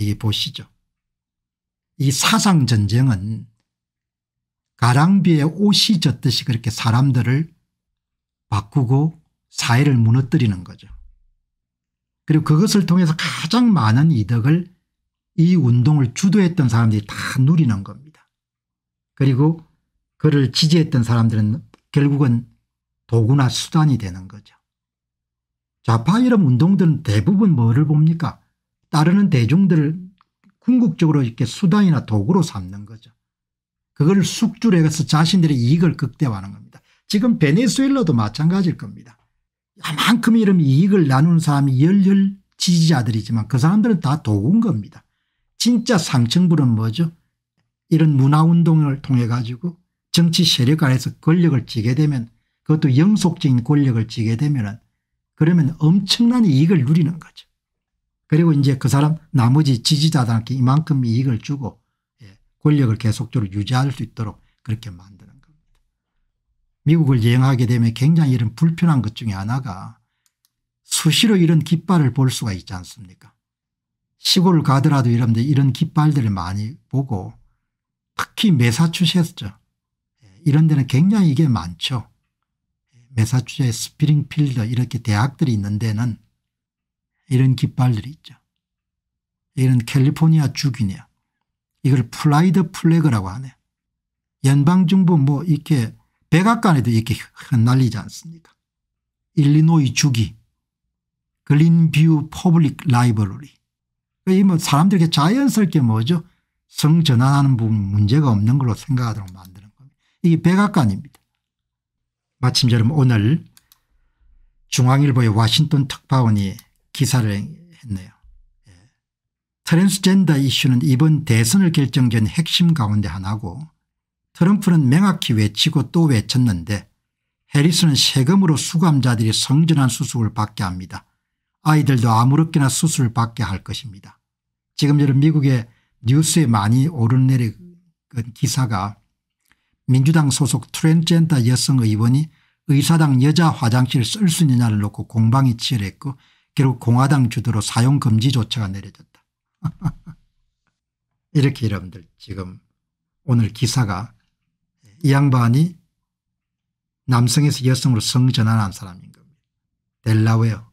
여기 보시죠. 이 사상전쟁은 가랑비에 옷이 젖듯이 그렇게 사람들을 바꾸고 사회를 무너뜨리는 거죠. 그리고 그것을 통해서 가장 많은 이득을 이 운동을 주도했던 사람들이 다 누리는 겁니다. 그리고 그를 지지했던 사람들은 결국은 도구나 수단이 되는 거죠. 좌파 이런 운동들은 대부분 뭐를 봅니까? 따르는 대중들을 궁극적으로 이렇게 수단이나 도구로 삼는 거죠. 그걸 숙주로 해서 자신들의 이익을 극대화하는 겁니다. 지금 베네수엘라도 마찬가지일 겁니다. 이만큼 이런 이익을 나누는 사람이 열렬 지지자들이지만 그 사람들은 다 도구인 겁니다. 진짜 상층부는 뭐죠? 이런 문화운동을 통해 가지고 정치 세력 아래서 권력을 쥐게 되면, 그것도 영속적인 권력을 쥐게 되면, 그러면 엄청난 이익을 누리는 거죠. 그리고 이제 그 사람 나머지 지지자들한테 이만큼 이익을 주고 권력을 계속적으로 유지할 수 있도록 그렇게 만드는 겁니다. 미국을 여행하게 되면 굉장히 이런 불편한 것 중에 하나가 수시로 이런 깃발을 볼 수가 있지 않습니까? 시골을 가더라도 이런 깃발들을 많이 보고, 특히 매사추세츠죠. 이런 데는 굉장히 이게 많죠. 매사추세츠, 스프링필드 이렇게 대학들이 있는 데는 이런 깃발들이 있죠. 이런 캘리포니아 주기네요. 이걸 프라이드 플래그라고 하네요. 연방정부 뭐 이렇게 백악관에도 이렇게 흩날리지 않습니까? 일리노이 주기, 글린뷰 퍼블릭 라이브러리. 이 뭐 사람들에게 자연스럽게 뭐죠? 성전환하는 부분 문제가 없는 걸로 생각하도록 만드는 겁니다. 이게 백악관입니다. 마침 여러분 오늘 중앙일보의 와싱턴 특파원이 기사를 했네요. 예. 트랜스젠더 이슈는 이번 대선을 결정된 핵심 가운데 하나고, 트럼프는 명확히 외치고 또 외쳤는데 해리스는 세금으로 수감자들이 성전환 수술을 받게 합니다. 아이들도 아무렇게나 수술을 받게 할 것입니다. 지금 여러분 미국의 뉴스에 많이 오르내린 기사가 민주당 소속 트랜스젠더 여성 의원이 의사당 여자 화장실을 쓸 수 있느냐를 놓고 공방이 치열했고, 결국 공화당 주도로 사용금지 조처가 내려졌다. 이렇게 여러분들 지금 오늘 기사가 이 양반이 남성에서 여성으로 성전환한 사람인 겁니다. 델라웨어.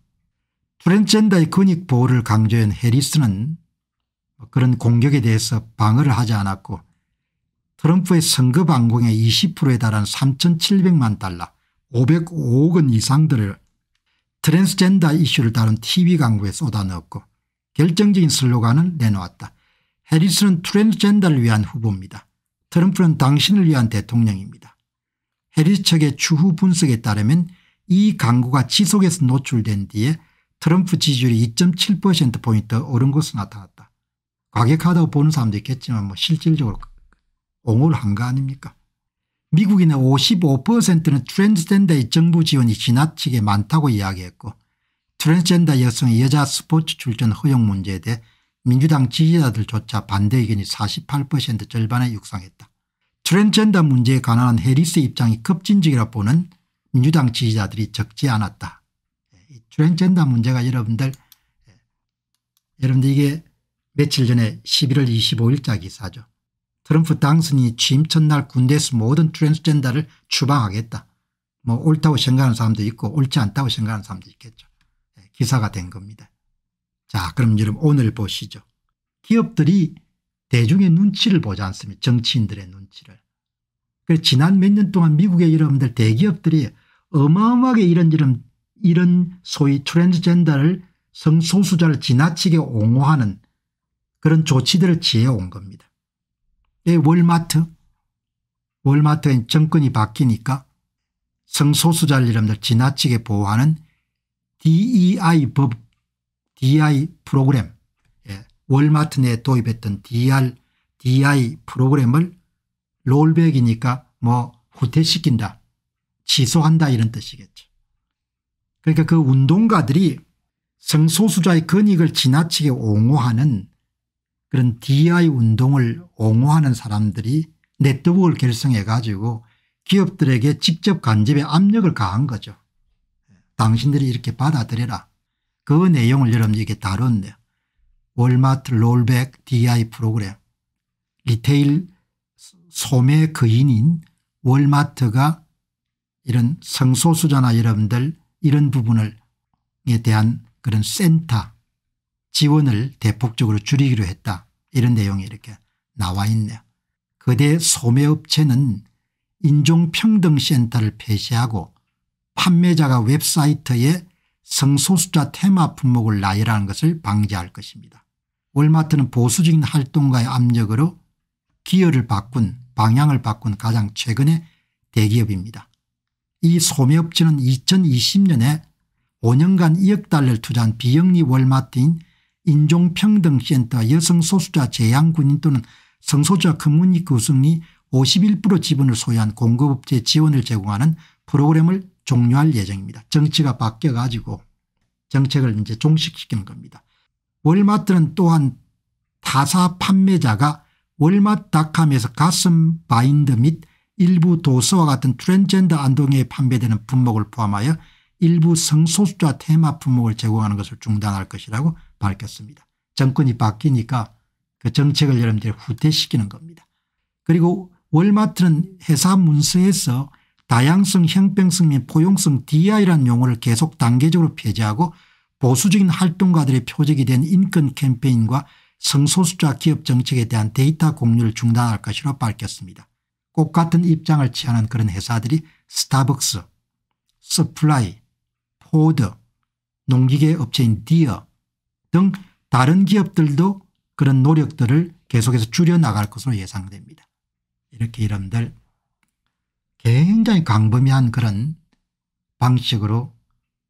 트랜스젠더의 권익 보호를 강조한 해리스는 그런 공격에 대해서 방어를 하지 않았고, 트럼프의 선거 방공의 20%에 달한 3,700만 달러 505억 원 이상들을 트랜스젠더 이슈를 다룬 TV 광고에 쏟아넣었고, 결정적인 슬로건은 내놓았다. 해리스는 트랜스젠더를 위한 후보입니다. 트럼프는 당신을 위한 대통령입니다. 해리스 측의 추후 분석에 따르면 이 광고가 지속해서 노출된 뒤에 트럼프 지지율이 2.7%포인트 오른 것으로 나타났다. 과격하다고 보는 사람도 있겠지만 뭐 실질적으로 옹호를 한 거 아닙니까? 미국인의 55%는 트랜스젠더의 정부 지원이 지나치게 많다고 이야기했고, 트랜스젠더 여성의 여자 스포츠 출전 허용 문제에 대해 민주당 지지자들조차 반대 의견이 48% 절반에 육성했다. 트랜스젠더 문제에 관한 해리스의 입장이 급진적이라 보는 민주당 지지자들이 적지 않았다. 트랜스젠더 문제가 여러분들 이게 며칠 전에 11월 25일자 기사죠. 트럼프 당선인이 취임 첫날 군대에서 모든 트랜스젠더를 추방하겠다. 뭐 옳다고 생각하는 사람도 있고 옳지 않다고 생각하는 사람도 있겠죠. 기사가 된 겁니다. 자, 그럼 여러분 오늘 보시죠. 기업들이 대중의 눈치를 보지 않습니다. 정치인들의 눈치를. 그래서 지난 몇 년 동안 미국의 여러분들 대기업들이 어마어마하게 이런 소위 트랜스젠더를 성소수자를 지나치게 옹호하는 그런 조치들을 취해온 겁니다. 월마트는 정권이 바뀌니까 성소수자를 이름들 지나치게 보호하는 DEI 법, DEI 프로그램, 월마트 내에 도입했던 DEI 프로그램을 롤백이니까 뭐 후퇴시킨다, 취소한다 이런 뜻이겠죠. 그러니까 그 운동가들이 성소수자의 권익을 지나치게 옹호하는 그런 DEI 운동을 옹호하는 사람들이 네트워크를 결성해 가지고 기업들에게 직접 간접의 압력을 가한 거죠. 당신들이 이렇게 받아들여라. 그 내용을 여러분들에게 다뤘네요. 월마트 롤백 DEI 프로그램, 리테일 소매 거인인 월마트가 이런 성소수자나 여러분들 이런 부분에 대한 그런 센터 지원을 대폭적으로 줄이기로 했다. 이런 내용이 이렇게 나와 있네요. 거대 소매업체는 인종평등센터를 폐쇄하고 판매자가 웹사이트에 성소수자 테마 품목을 나열하는 것을 방지할 것입니다. 월마트는 보수적인 활동가의 압력으로 기여를 바꾼 방향을 바꾼 가장 최근의 대기업입니다. 이 소매업체는 2020년에 5년간 2억 달러를 투자한 비영리 월마트인 인종평등센터 여성소수자 재향군인 또는 성소수자 커뮤니티 구성이 51% 지분을 소유한 공급업체 지원을 제공하는 프로그램을 종료할 예정입니다. 정치가 바뀌어 가지고 정책을 이제 종식시키는 겁니다. 월마트는 또한 타사 판매자가 월마트닷컴에서 가슴 바인드 및 일부 도서와 같은 트랜젠더 안동에 판매되는 품목을 포함하여 일부 성소수자 테마 품목을 제공하는 것을 중단할 것이라고 밝혔습니다. 정권이 바뀌니까 그 정책을 여러분들이 후퇴시키는 겁니다. 그리고 월마트는 회사 문서에서 다양성, 형평성 및 포용성 DEI라는 용어를 계속 단계적으로 폐지하고 보수적인 활동가들의 표적이 된 인권 캠페인과 성소수자 기업 정책에 대한 데이터 공유를 중단할 것으로 밝혔습니다. 꼭 같은 입장을 취하는 그런 회사들이 스타벅스, 스프라이, 포드, 농기계 업체인 디어 등 다른 기업들도 그런 노력들을 계속해서 줄여나갈 것으로 예상됩니다. 이렇게 여러분들 굉장히 광범위한 그런 방식으로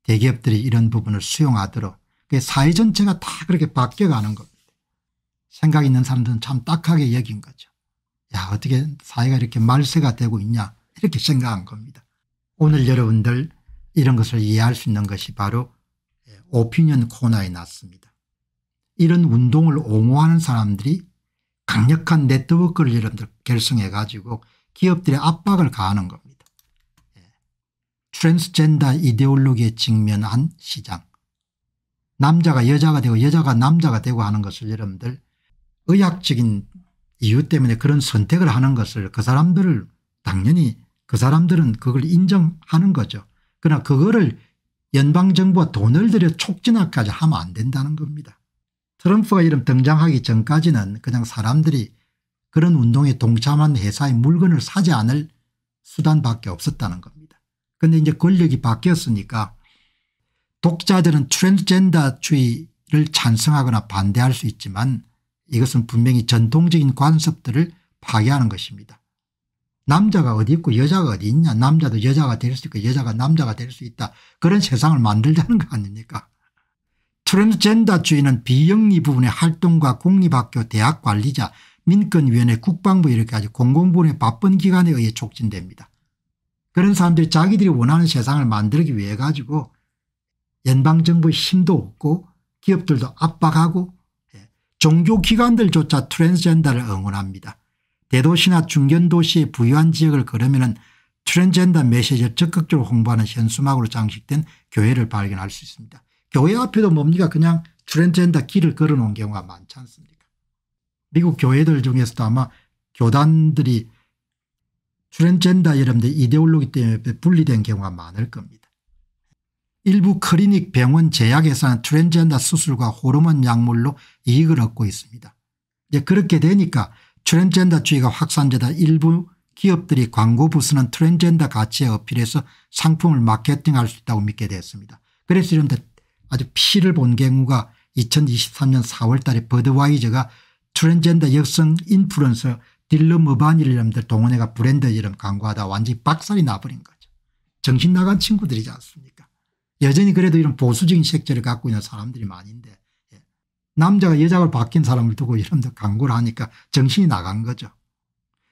대기업들이 이런 부분을 수용하도록 사회 전체가 다 그렇게 바뀌어가는 겁니다. 생각 있는 사람들은 참 딱하게 여긴 거죠. 야, 어떻게 사회가 이렇게 말세가 되고 있냐 이렇게 생각한 겁니다. 오늘 여러분들 이런 것을 이해할 수 있는 것이 바로 오피니언 코너에 났습니다. 이런 운동을 옹호하는 사람들이 강력한 네트워크를 여러분들 결성해 가지고 기업들의 압박을 가하는 겁니다. 트랜스젠더 이데올로기에 직면한 시장, 남자가 여자가 되고 여자가 남자가 되고 하는 것을 여러분들 의학적인 이유 때문에 그런 선택을 하는 것을 그 사람들을 당연히 그 사람들은 그걸 인정하는 거죠. 그러나 그거를 연방정부가 돈을 들여 촉진하기까지 하면 안 된다는 겁니다. 트럼프가 이름 등장하기 전까지는 그냥 사람들이 그런 운동에 동참한 회사의 물건을 사지 않을 수단밖에 없었다는 겁니다. 그런데 이제 권력이 바뀌었으니까 독자들은 트랜스젠더주의를 찬성하거나 반대할 수 있지만 이것은 분명히 전통적인 관습들을 파괴하는 것입니다. 남자가 어디 있고 여자가 어디 있냐, 남자도 여자가 될 수 있고 여자가 남자가 될 수 있다, 그런 세상을 만들자는 거 아닙니까? 트랜스젠더주의는 비영리 부분의 활동과 공립학교, 대학 관리자, 민권위원회, 국방부 이렇게까지 공공부문의 바쁜 기관에 의해 촉진됩니다. 그런 사람들이 자기들이 원하는 세상을 만들기 위해 가지고 연방정부의 힘도 없고 기업들도 압박하고 종교기관들조차 트랜스젠더를 응원합니다. 대도시나 중견도시의 부유한 지역을 걸으면 트랜스젠더 메시지를 적극적으로 홍보하는 현수막으로 장식된 교회를 발견할 수 있습니다. 교회 앞에도 뭡니까 그냥 트랜스젠더 길을 걸어놓은 경우가 많지 않습니까? 미국 교회들 중에서도 아마 교단들이 트랜스젠더 여러분들 이데올로기 때문에 분리된 경우가 많을 겁니다. 일부 클리닉, 병원, 제약회사는 트랜스젠더 수술과 호르몬 약물로 이익을 얻고 있습니다. 이제 그렇게 되니까 트랜스젠더주의가 확산되다 일부 기업들이 광고 부스는 트랜스젠더 가치에 어필해서 상품을 마케팅할 수 있다고 믿게 되었습니다. 그래서 이런데 아주 피를 본 경우가 2023년 4월 달에 버드와이저가 트랜스젠더 여성 인플루언서 딜러 머바니를 이름들 동원해가 브랜드 이름 광고하다 완전히 박살이 나버린 거죠. 정신 나간 친구들이지 않습니까? 여전히 그래도 이런 보수적인 색채를 갖고 있는 사람들이 많은데 남자가 여자로 바뀐 사람을 두고 이런데 광고를 하니까 정신이 나간 거죠.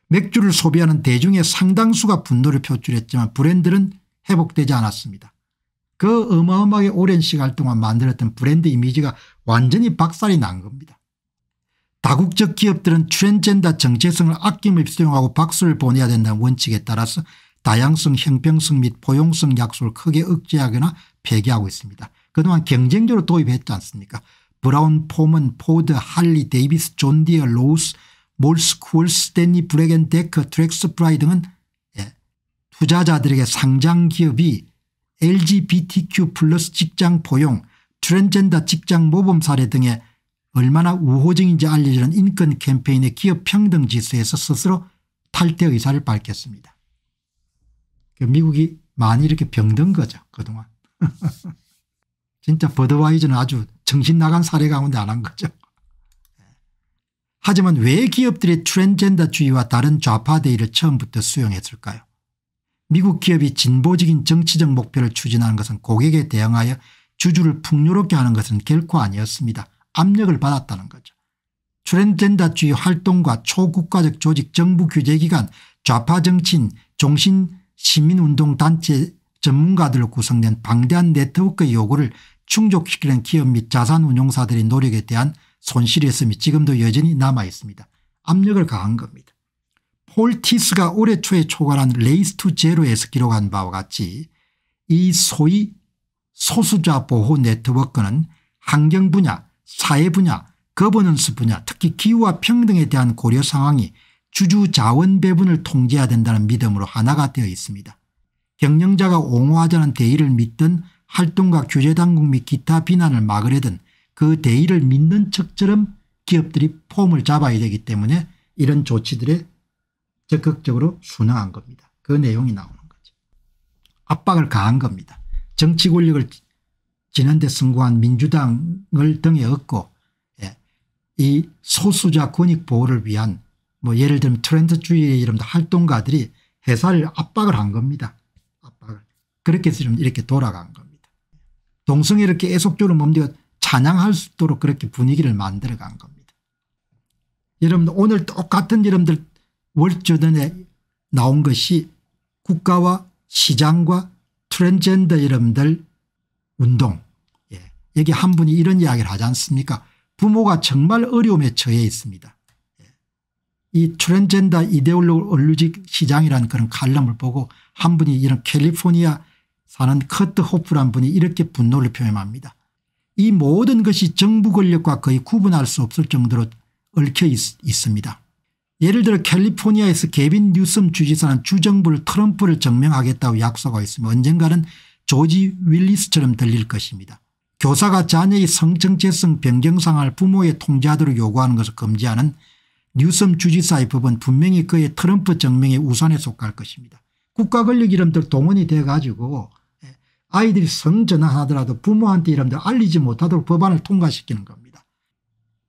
맥주를 소비하는 대중의 상당수가 분노를 표출했지만 브랜드는 회복되지 않았습니다. 그 어마어마하게 오랜 시간 동안 만들었던 브랜드 이미지가 완전히 박살이 난 겁니다. 다국적 기업들은 트랜스젠더 정체성을 아낌없이 수용하고 박수를 보내야 된다는 원칙에 따라서 다양성, 형평성 및 포용성 약속을 크게 억제하거나 폐기하고 있습니다. 그동안 경쟁적으로 도입했지 않습니까? 브라운 포먼, 포드, 할리 데이비드슨, 존디어, 로우스, 몰스, 쿨, 스탠리, 브렉 & 데커, 트렉스 프라이 등은 투자자들에게 상장기업이 LGBTQ 플러스 직장 포용, 트랜젠더 직장 모범 사례 등의 얼마나 우호적인지 알려주는 인권 캠페인의 기업 평등 지수에서 스스로 탈퇴 의사를 밝혔습니다. 미국이 많이 이렇게 병든 거죠, 그동안. 진짜 버드와이저는 아주 정신 나간 사례 가운데 안 한 거죠. 하지만 왜 기업들이 트랜젠더주의와 다른 좌파 대의를 처음부터 수용했을까요? 미국 기업이 진보적인 정치적 목표를 추진하는 것은 고객에 대응하여 주주를 풍요롭게 하는 것은 결코 아니었습니다. 압력을 받았다는 거죠. 트랜젠더주의 활동과 초국가적 조직, 정부 규제기관, 좌파 정치인, 종신시민운동단체 전문가들로 구성된 방대한 네트워크의 요구를 충족시키는 기업 및 자산운용사들의 노력에 대한 손실이었음이 지금도 여전히 남아있습니다. 압력을 가한 겁니다. 폴 티스가 올해 초에 초관한 레이스 투 제로에서 기록한 바와 같이 이 소위 소수자 보호 네트워크는 환경 분야, 사회 분야, 거버넌스 분야, 특히 기후와 평등에 대한 고려 상황이 주주 자원 배분을 통제해야 된다는 믿음으로 하나가 되어 있습니다. 경영자가 옹호하자는 대의를 믿던 활동과 규제당국 및 기타 비난을 막으려던 그 대의를 믿는 척처럼 기업들이 폼을 잡아야 되기 때문에 이런 조치들에 적극적으로 순응한 겁니다. 그 내용이 나오는 거죠. 압박을 가한 겁니다. 정치 권력을 지는 데 성공한 민주당을 등에 업고 이 소수자 권익 보호를 위한 뭐 예를 들면 트렌드주의의 이런 활동가들이 회사를 압박을 한 겁니다. 압박을. 그렇게 해서 이렇게 돌아간 겁니다. 동성애를 계속적으로 몸되어 찬양할 수 있도록 그렇게 분위기를 만들어간 겁니다. 여러분들 오늘 똑같은 여러분들 월주전에 나온 것이 국가와 시장과 트랜젠더 여러분들 운동. 여기 한 분이 이런 이야기를 하지 않습니까? 부모가 정말 어려움에 처해 있습니다. 이 트랜젠더 이데올로그 얼루직 시장이라는 그런 칼럼을 보고 한 분이 이런 캘리포니아 사는 커트 호프란 분이 이렇게 분노를 표현합니다. 이 모든 것이 정부 권력과 거의 구분할 수 없을 정도로 얽혀 있습니다. 예를 들어 캘리포니아에서 개빈 뉴섬 주지사는 주정부를 트럼프를 증명하겠다고 약속하고 있으며 언젠가는 조지 윌리스처럼 들릴 것입니다. 교사가 자녀의 성정체성 변경 상황을 부모의 통제하도록 요구하는 것을 금지하는 뉴섬 주지사의 법은 분명히 그의 트럼프 정명의 우산에 속할 것입니다. 국가 권력 이름들 동원이 돼 가지고 아이들이 성전환하더라도 부모한테 이름들 알리지 못하도록 법안을 통과시키는 겁니다.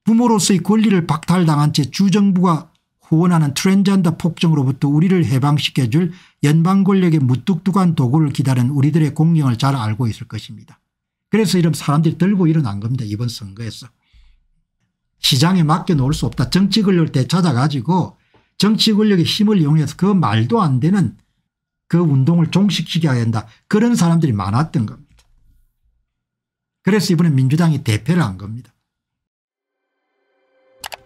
부모로서의 권리를 박탈당한 채 주정부가 후원하는 트랜젠더 폭정으로부터 우리를 해방시켜줄 연방 권력의 무뚝뚝한 도구를 기다리는 우리들의 공경을 잘 알고 있을 것입니다. 그래서 이런 사람들이 들고 일어난 겁니다. 이번 선거에서. 시장에 맡겨놓을 수 없다. 정치 권력을 되찾아 가지고 정치 권력의 힘을 이용해서 그 말도 안 되는 그 운동을 종식시켜야 된다. 그런 사람들이 많았던 겁니다. 그래서 이번에 민주당이 대패를 한 겁니다.